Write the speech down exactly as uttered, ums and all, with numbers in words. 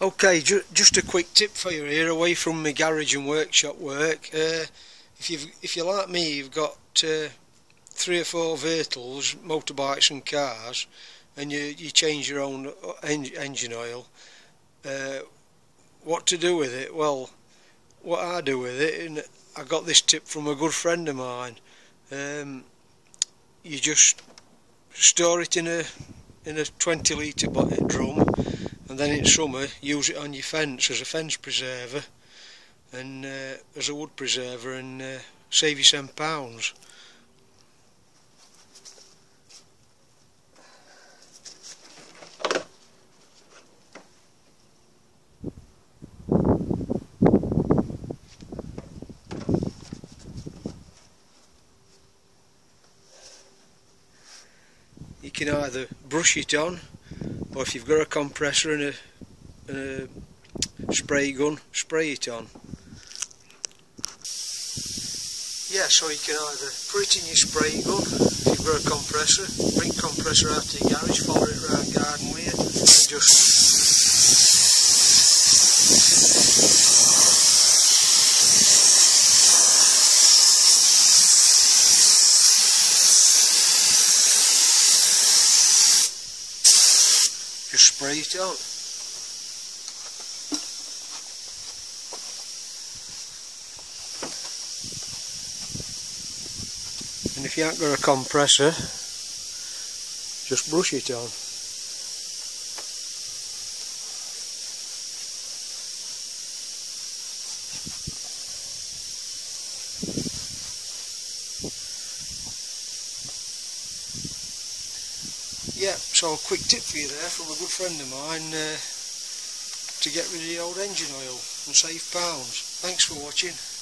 Okay, ju just a quick tip for you here, away from my garage and workshop work. Uh, if you if you're like me, you've got uh, three or four vehicles, motorbikes and cars, and you you change your own en engine oil. Uh, what to do with it? Well, what I do with it, and I got this tip from a good friend of mine. Um, you just store it in a in a twenty litre drum. And then in summer, use it on your fence as a fence preserver and uh, as a wood preserver, and uh, save you some pounds. You can either brush it on, or if you've got a compressor and a, and a spray gun, spray it on. Yeah, so you can either put it in your spray gun, if you've got a compressor, bring compressor out to your garage, follow it around garden with you, and just Just spray it on. And if you haven't got a compressor, just brush it on. Yeah, so a quick tip for you there from a good friend of mine, uh, to get rid of the old engine oil and save pounds. Thanks for watching.